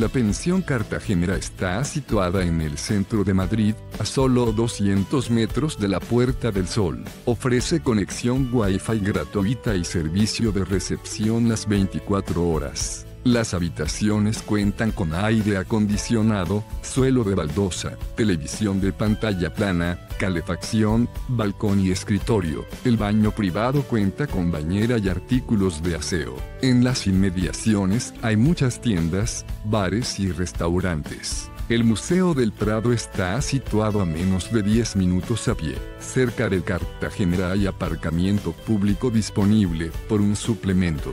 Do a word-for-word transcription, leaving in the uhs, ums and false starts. La Pensión Cartagenera está situada en el centro de Madrid, a solo doscientos metros de la Puerta del Sol. Ofrece conexión Wi-Fi gratuita y servicio de recepción las veinticuatro horas. Las habitaciones cuentan con aire acondicionado, suelo de baldosa, televisión de pantalla plana, calefacción, balcón y escritorio. El baño privado cuenta con bañera y artículos de aseo. En las inmediaciones hay muchas tiendas, bares y restaurantes. El Museo del Prado está situado a menos de diez minutos a pie. Cerca de Cartagenera hay aparcamiento público disponible por un suplemento.